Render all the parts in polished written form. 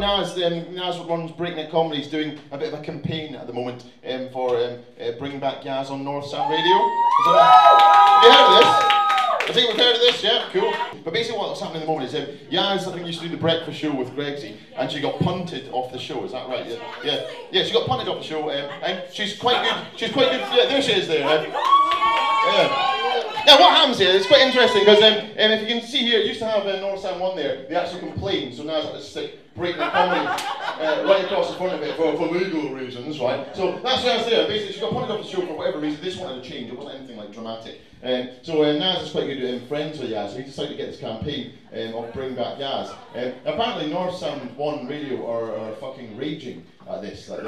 know Naz runs Breakneck Comedy. He's doing a bit of a campaign at the moment for bringing back Yazz on Northsound Radio. Have you heard of this? I think we've heard of this, yeah? Cool. But basically what's happening at the moment is Yazz, I think, used to do the breakfast show with Gregsy, and she got punted off the show, is that right? Yeah, she got punted off the show, and she's quite good, yeah, there she is there. Now what happens here, it's quite interesting, because if you can see here, it used to have Northsound 1 there, they actually complained, so now it's like this Breakneck Comedy right across the front of it for legal reasons, right? So that's Yazz there. Basically she got punted off the show for whatever reason, they just wanted to change, it wasn't anything like dramatic. So Naz is quite good at friends with Yazz, so he decided to get this campaign of bring back Yazz. Apparently Northsound 1 Radio are fucking raging at this. Like,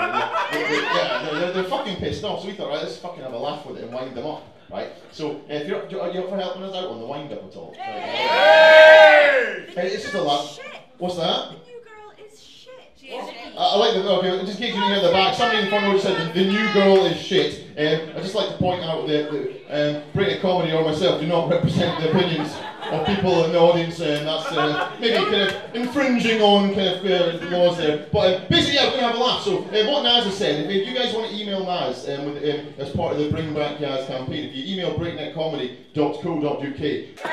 they're fucking pissed off, so we thought, right, let's fucking have a laugh with it and wind them up, right? So if you're up for helping us out on the wind up at all? Hey! It's just a laugh. What's that? I like that. Okay, just in case you didn't hear the back, somebody in the front row said the new girl is shit. I'd just like to point out that Breakneck Comedy or myself do not represent the opinions of people in the audience, and that's maybe kind of infringing on kind of laws there. But basically, yeah, we're gonna have a laugh. So what Naz is saying, if you guys want to email Naz as part of the Bring Back Yazz campaign, if you email breakneckcomedy.co.uk.